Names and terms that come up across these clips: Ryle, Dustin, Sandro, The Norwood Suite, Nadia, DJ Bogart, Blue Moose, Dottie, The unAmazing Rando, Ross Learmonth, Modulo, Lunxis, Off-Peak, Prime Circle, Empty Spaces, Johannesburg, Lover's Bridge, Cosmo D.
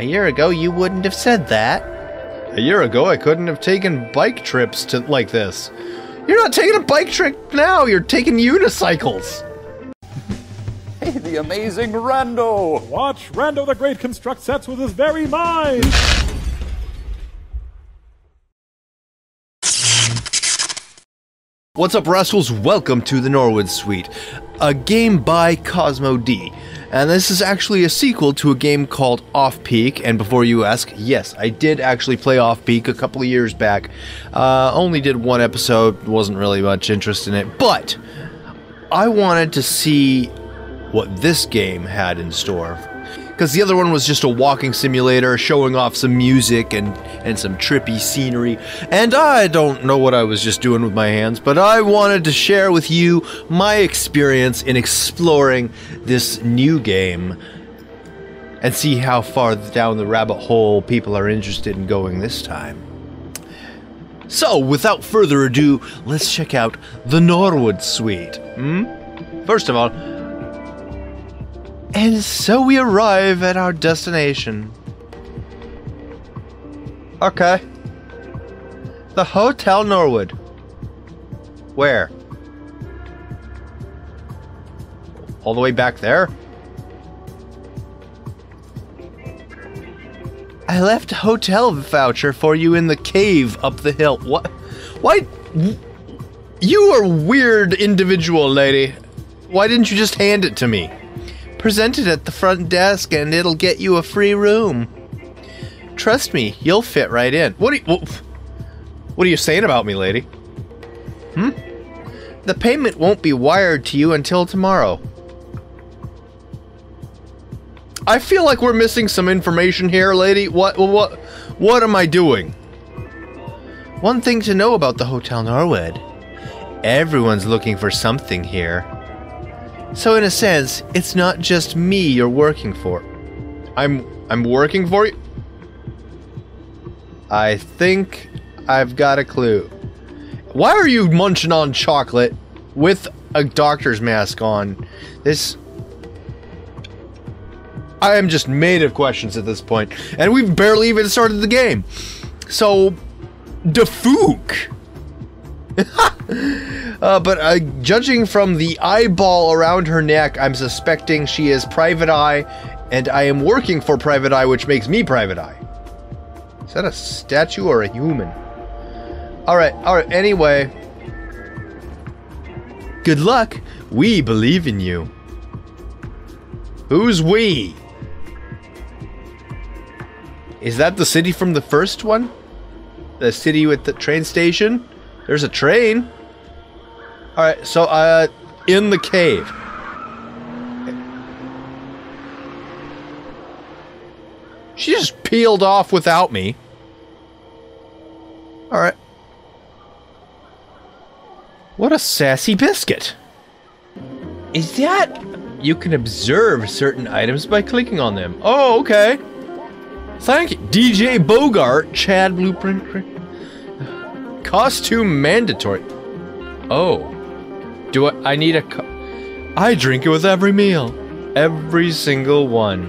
A year ago, you wouldn't have said that. A year ago, I couldn't have taken bike trips to like this. You're not taking a bike trip now, you're taking unicycles. Hey, the amazing Rando! Watch Rando the Great construct sets with his very mind! What's up, Rascals? Welcome to The Norwood Suite, a game by Cosmo D. And this is actually a sequel to a game called Off-Peak, and before you ask, yes, I did actually play Off-Peak a couple of years back. Only did one episode, wasn't really much interest in it, but I wanted to see what this game had in store. Because the other one was just a walking simulator showing off some music and some trippy scenery. And I don't know what I was just doing with my hands, but I wanted to share with you my experience in exploring this new game and see how far down the rabbit hole people are interested in going this time. So, without further ado, let's check out the Norwood Suite. First of all, and so we arrive at our destination. Okay. The Hotel Norwood. Where? All the way back there? I left a hotel voucher for you in the cave up the hill. What? Why? You are a weird individual, lady. Why didn't you just hand it to me? Present it at the front desk and it'll get you a free room. Trust me, you'll fit right in. What are you saying about me, lady? The payment won't be wired to you until tomorrow. I feel like we're missing some information here, lady. What am I doing? One thing to know about the Hotel Norwood. Everyone's looking for something here. So in a sense, it's not just me you're working for. I'm working for you? I think I've got a clue. Why are you munching on chocolate with a doctor's mask on? I am just made of questions at this point, and we've barely even started the game. So, DeFook. But judging from the eyeball around her neck, I'm suspecting she is Private Eye, and I am working for Private Eye, which makes me Private Eye. Is that a statue or a human? Alright, anyway. Good luck. We believe in you. Who's we? Is that the city from the first one? The city with the train station? There's a train. Alright, so, in the cave. She just peeled off without me. Alright. What a sassy biscuit. Is that... You can observe certain items by clicking on them. Oh, okay. Thank you. DJ Bogart, Chad Blueprint... Costume mandatory. Oh. Do I need a cup? I drink it with every meal. Every single one.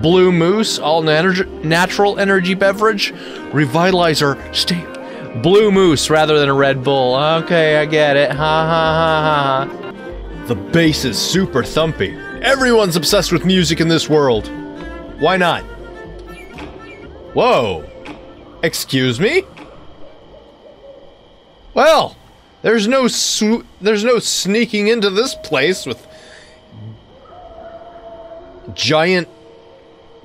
Blue Moose, all natural energy beverage. Revitalizer, steam. Blue Moose rather than a Red Bull. Okay, I get it. Ha ha ha ha. The bass is super thumpy. Everyone's obsessed with music in this world. Why not? Whoa. Excuse me? Well, there's no sneaking into this place with giant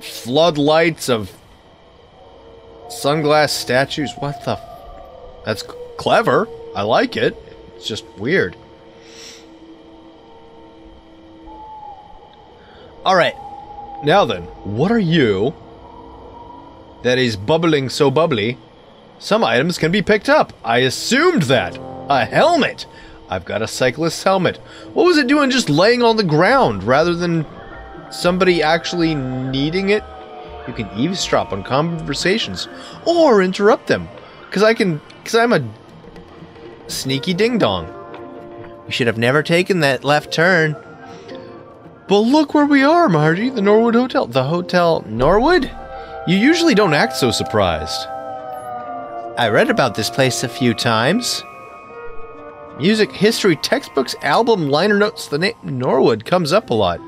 floodlights of sunglass statues. What the? That's clever. I like it. It's just weird. All right. Now then, what are you that is bubbling so bubbly? Some items can be picked up. I assumed that. A helmet. I've got a cyclist's helmet. What was it doing just laying on the ground rather than somebody actually needing it? You can eavesdrop on conversations or interrupt them. Because I'm a sneaky ding-dong. We should have never taken that left turn. But look where we are, Margie. The Norwood Hotel. The Hotel Norwood? You usually don't act so surprised. I read about this place a few times. Music, history, textbooks, album, liner notes. The name Norwood comes up a lot.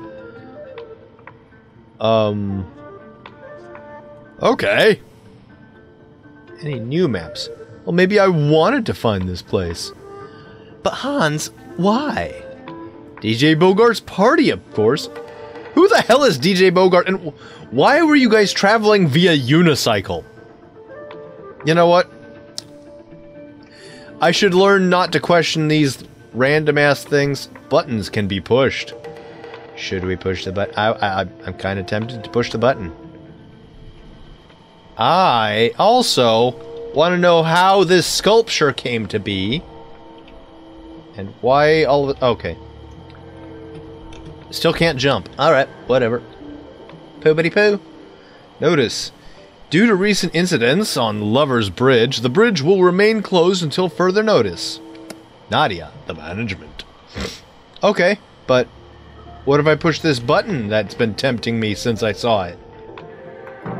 Okay. Any new maps? Well, maybe I wanted to find this place. But Hans, why? DJ Bogart's party, of course. Who the hell is DJ Bogart? And why were you guys traveling via unicycle? You know what? I should learn not to question these random-ass things. Buttons can be pushed. Should we push the button? I'm kind of tempted to push the button. I also want to know how this sculpture came to be. And why all of it. Okay. Still can't jump. Alright, whatever. Poo-bitty-poo. Notice. Due to recent incidents on Lover's Bridge, the bridge will remain closed until further notice. Nadia, the management. Okay, but what if I push this button that's been tempting me since I saw it?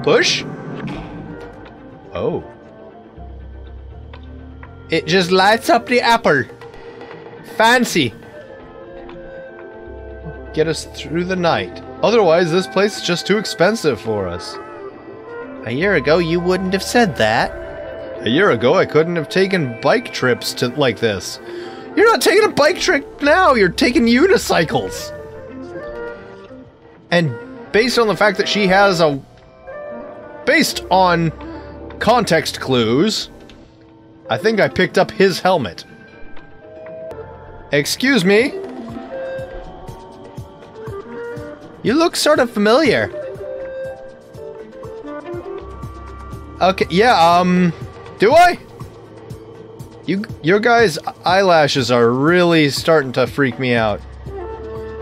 Push? Oh. It just lights up the apple. Fancy. Get us through the night. Otherwise, this place is just too expensive for us. A year ago, you wouldn't have said that. A year ago, I couldn't have taken bike trips to like this. You're not taking a bike trip now. You're taking unicycles. And based on the fact that she has a... Based on... context clues. I think I picked up his helmet. Excuse me. You look sort of familiar. Okay, yeah, do I? Your guys' eyelashes are really starting to freak me out.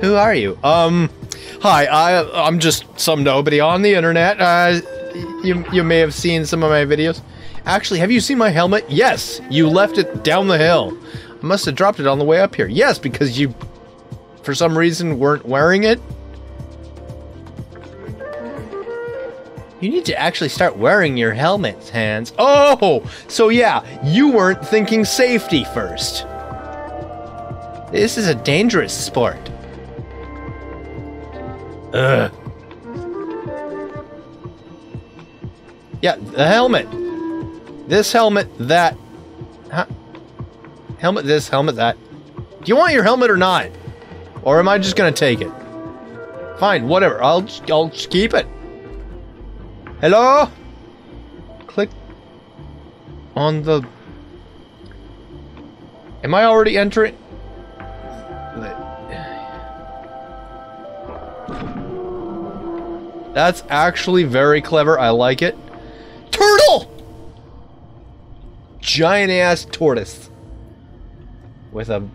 Who are you? Hi, I'm just some nobody on the internet. You may have seen some of my videos. Actually, have you seen my helmet? Yes, you left it down the hill. I must have dropped it on the way up here. Yes, because you, for some reason, weren't wearing it. You need to actually start wearing your helmet, Hans. Oh, so yeah, you weren't thinking safety first. This is a dangerous sport. Ugh. Yeah, the helmet. This helmet, that. Huh? Helmet this, helmet that. Do you want your helmet or not? Or am I just gonna take it? Fine, whatever. I'll just keep it. Hello? Click on the... Am I already entering? That's actually very clever. I like it. Turtle! Giant ass tortoise. With a...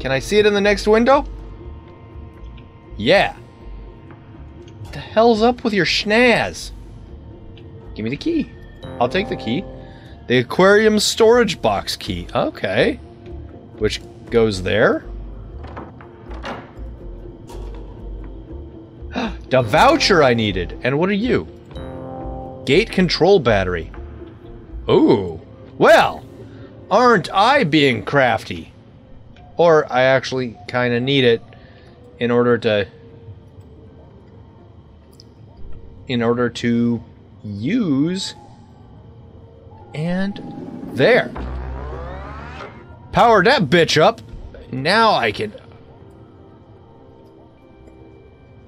Can I see it in the next window? Yeah. What the hell's up with your schnaz? Give me the key. I'll take the key. The aquarium storage box key. Okay. Which goes there. The voucher I needed. And what are you? Gate control battery. Ooh. Well, aren't I being crafty? Or I actually kind of need it in order to... use... And... There. Powered that bitch up. Now I can...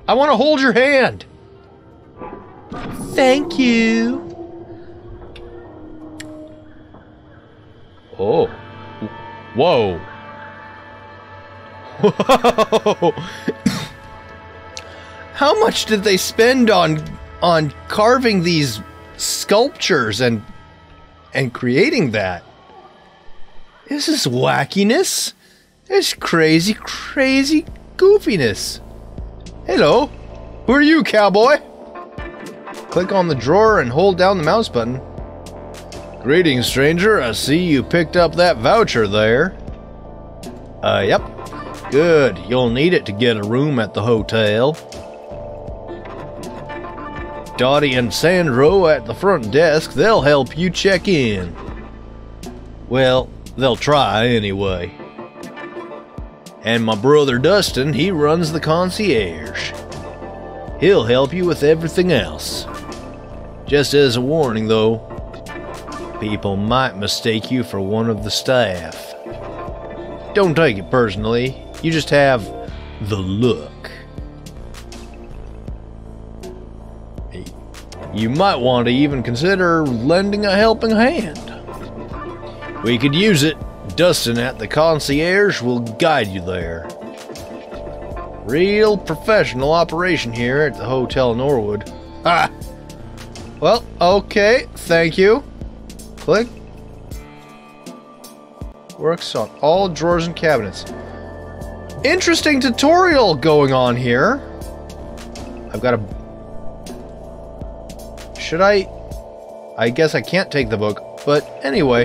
I want to hold your hand. Thank you. Oh. Whoa. Whoa. How much did they spend on carving these sculptures and creating that? This is wackiness. It's crazy, crazy goofiness. Hello. Who are you, cowboy? Click on the drawer and hold down the mouse button. Greetings, stranger. I see you picked up that voucher there. Yep. Good, you'll need it to get a room at the hotel. Dottie and Sandro at the front desk, they'll help you check in. Well, they'll try anyway. And my brother Dustin, he runs the concierge. He'll help you with everything else. Just as a warning though, people might mistake you for one of the staff. Don't take it personally, you just have the look. You might want to even consider lending a helping hand. We could use it. Dustin at the concierge will guide you there. Real professional operation here at the Hotel Norwood. Ah! Well, okay, thank you. Click. Works on all drawers and cabinets. Interesting tutorial going on here. I've got a... Should I guess I can't take the book, but anyway.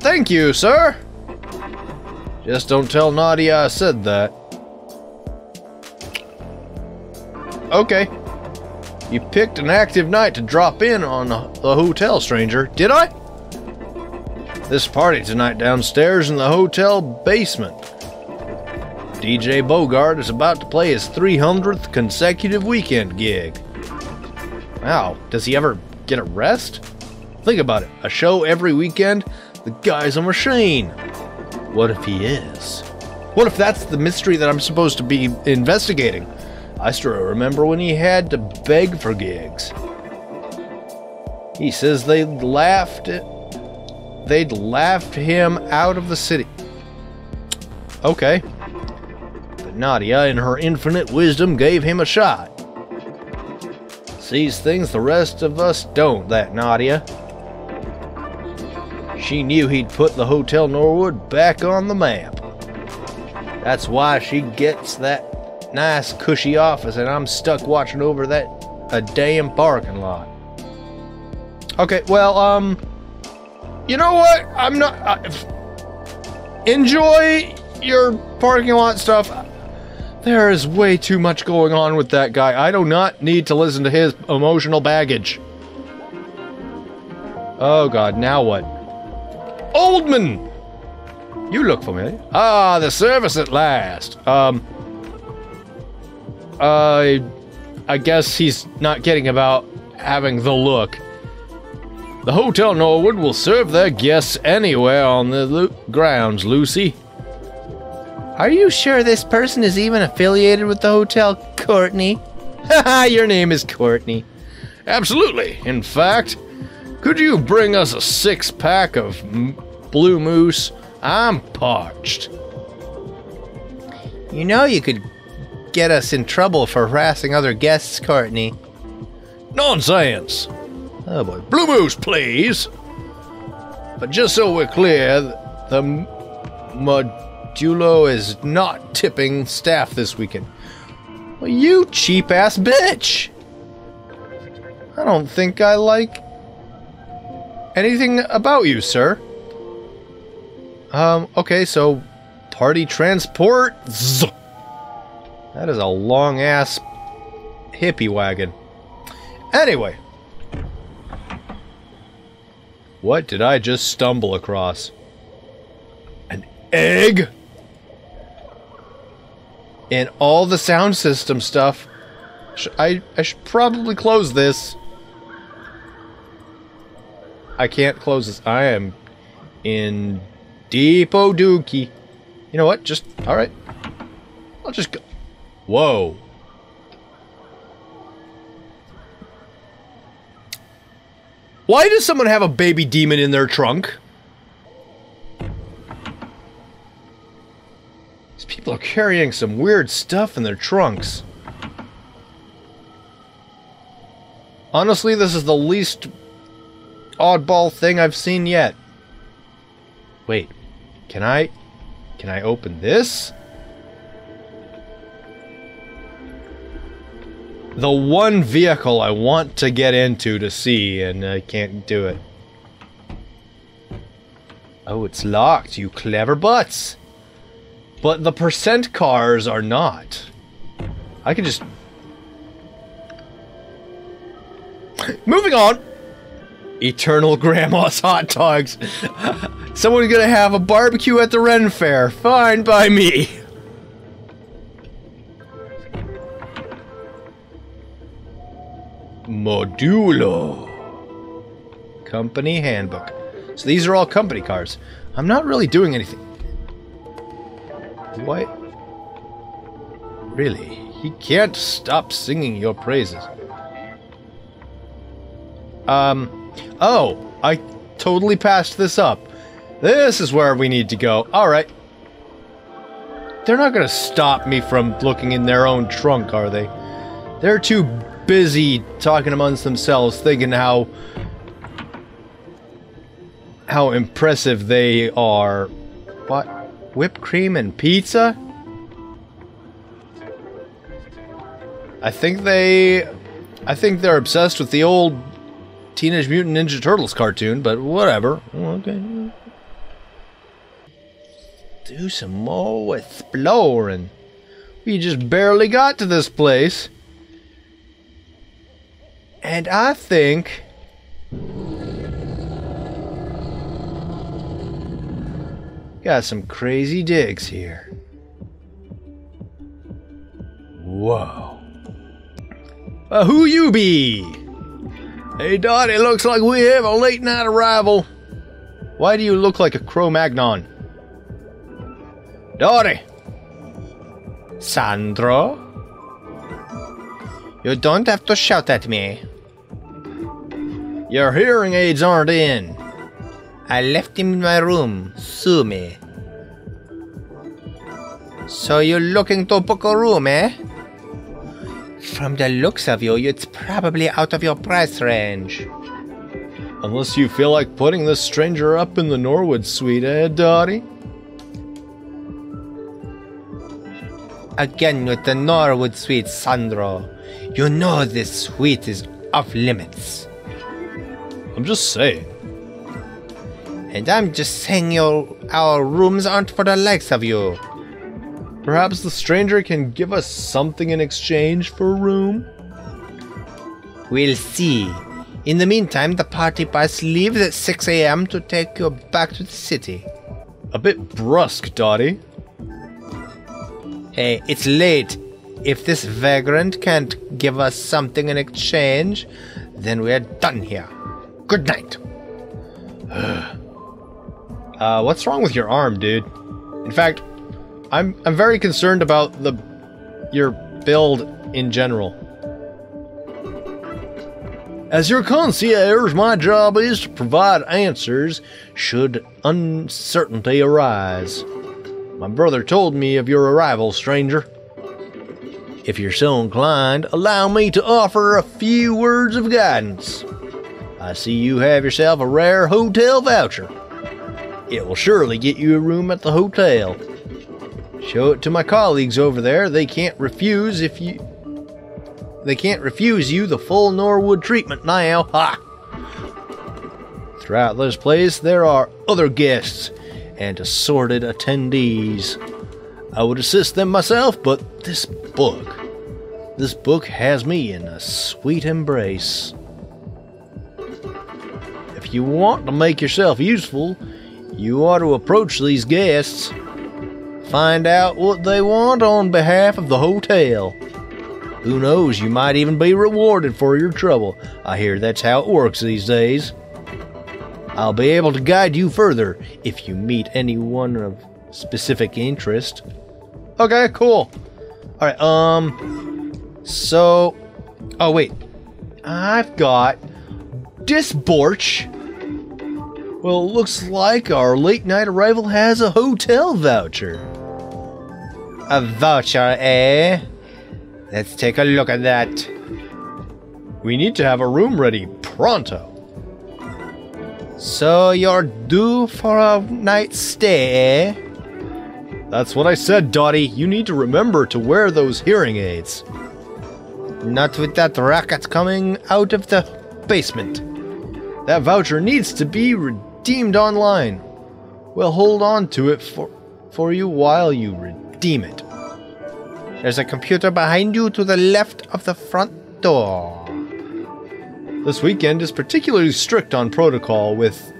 Thank you, sir. Just don't tell Nadia I said that. Okay. You picked an active night to drop in on the hotel, stranger. Did I? This party tonight downstairs in the hotel basement. DJ Bogart is about to play his 300th consecutive weekend gig. Wow, does he ever get a rest? Think about it, a show every weekend? The guy's a machine. What if he is? What if that's the mystery that I'm supposed to be investigating? I still remember when he had to beg for gigs. He says they'd laughed him out of the city. Okay. But Nadia, in her infinite wisdom, gave him a shot. Sees things the rest of us don't, that Nadia. She knew he'd put the Hotel Norwood back on the map. That's why she gets that nice cushy office and I'm stuck watching over that a damn parking lot. Okay, well, you know what? I'm not... enjoy your parking lot stuff. There is way too much going on with that guy. I do not need to listen to his emotional baggage. Oh God, now what? Oldman! You look familiar. Ah, the service at last. I guess he's not kidding about having the look. The Hotel Norwood will serve their guests anywhere on the grounds, Lucy. Are you sure this person is even affiliated with the hotel, Courtney? Haha, your name is Courtney. Absolutely. In fact, could you bring us a 6-pack of Blue Moose? I'm parched. You know you could get us in trouble for harassing other guests, Courtney. Nonsense. Oh boy. Blue Moose, please. But just so we're clear, the Modulo is not tipping staff this weekend. Well, you cheap-ass bitch! I don't think I like anything about you, sir. Okay, so party transport. That is a long-ass hippie wagon. Anyway. What did I just stumble across? An egg? And all the sound system stuff. I should probably close this. I can't close this. I am in deepo dookie. You know what? Just, all right. I'll just go. Whoa. Why does someone have a baby demon in their trunk? These people are carrying some weird stuff in their trunks. Honestly, this is the least oddball thing I've seen yet. Wait, can I open this? The one vehicle I want to get into to see, and I can't do it. Oh, it's locked, you clever butts. But the percent cars are not. I can just... Moving on! Eternal Grandma's Hot Dogs. Someone's gonna have a barbecue at the Ren Fair. Fine by me. Modulo. Company handbook. So these are all company cars. I'm not really doing anything. What? Really? He can't stop singing your praises. Oh, I totally passed this up. This is where we need to go. Alright. They're not gonna stop me from looking in their own trunk, are they? They're too busy talking amongst themselves, thinking how impressive they are. What? Whipped cream and pizza? I think they're obsessed with the old Teenage Mutant Ninja Turtles cartoon, but whatever. Okay. Do some more exploring. We just barely got to this place. And I think... got some crazy digs here. Whoa. Who you be? Hey, Dottie, looks like we have a late-night arrival. Why do you look like a Cro-Magnon? Dottie! Sandro? You don't have to shout at me. Your hearing aids aren't in. I left them in my room. Sue me. So you're looking to book a room, eh? From the looks of you, it's probably out of your price range. Unless you feel like putting this stranger up in the Norwood Suite, eh, Dottie? Again with the Norwood Suite, Sandro. You know this suite is off limits. I'm just saying. And I'm just saying our rooms aren't for the likes of you. Perhaps the stranger can give us something in exchange for a room? We'll see. In the meantime, the party bus leaves at 6 a.m. to take you back to the city. A bit brusque, Dottie. Hey, it's late. If this vagrant can't give us something in exchange, then we're done here. Good night. What's wrong with your arm, dude? In fact, I'm very concerned about your build in general. As your concierge, my job is to provide answers should uncertainty arise. My brother told me of your arrival, stranger. If you're so inclined, allow me to offer a few words of guidance. I see you have yourself a rare hotel voucher. It will surely get you a room at the hotel. Show it to my colleagues over there. They can't refuse you the full Norwood treatment now. Ha! Throughout this place, there are other guests and assorted attendees. I would assist them myself, but this book has me in a sweet embrace. If you want to make yourself useful, you ought to approach these guests. Find out what they want on behalf of the hotel. Who knows, you might even be rewarded for your trouble. I hear that's how it works these days. I'll be able to guide you further if you meet anyone of specific interest. Okay, cool. Alright, so... oh, wait. I've got... Disborch. Well, it looks like our late-night arrival has a hotel voucher. A voucher, eh? Let's take a look at that. We need to have a room ready pronto. So you're due for a night's stay, eh? That's what I said, Dottie. You need to remember to wear those hearing aids. Not with that racket coming out of the basement. That voucher needs to be redeemed online. We'll hold on to it for for you while you redeem it. There's a computer behind you to the left of the front door. This weekend is particularly strict on protocol with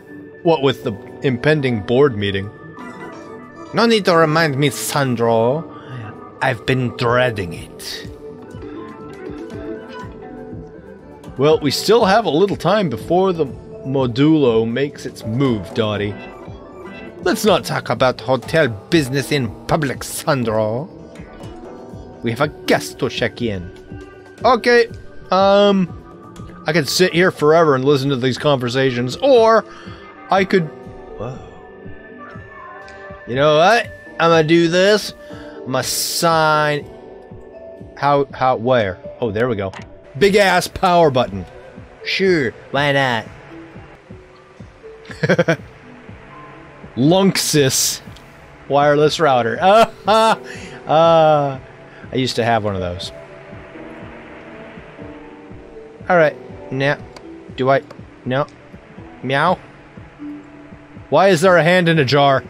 the impending board meeting. No need to remind me, Sandro. I've been dreading it. Well, we still have a little time before the Modulo makes its move, Dottie. Let's not talk about hotel business in public, Sandro. We have a guest to check in. Okay, I could sit here forever and listen to these conversations, or I could... Whoa. You know what? I'm gonna do this. I'm gonna sign... How, where? Oh, there we go. Big ass power button. Sure, why not? Lunxis wireless router. I used to have one of those. Alright, now, do I... No. Meow? Why is there a hand in a jar?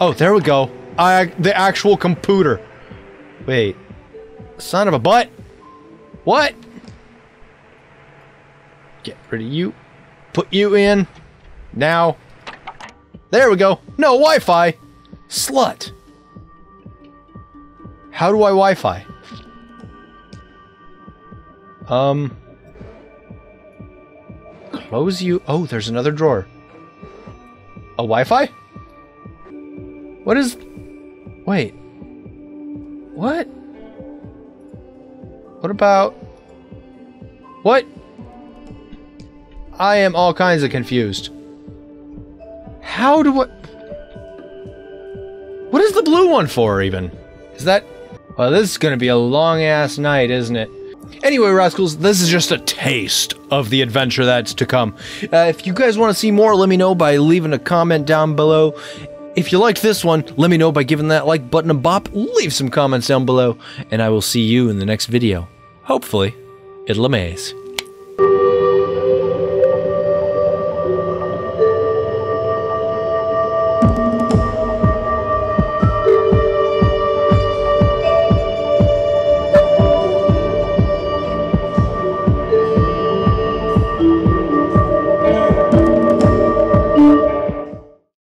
Oh, there we go. The actual computer. Wait. Son of a butt. What? Get rid of you. Put you in. Now. There we go. No, Wi-Fi. Slut. How do I Wi-Fi? Close you. Oh, there's another drawer. A Wi-Fi? What is... Wait. What? What about... What? I am all kinds of confused. How do I... What is the blue one for, even? Is that... Well, this is gonna be a long-ass night, isn't it? Anyway, Rascals, this is just a taste of the adventure that's to come. If you guys want to see more, let me know by leaving a comment down below. If you liked this one, let me know by giving that like button a bop. Leave some comments down below, and I will see you in the next video. Hopefully, it'll amaze.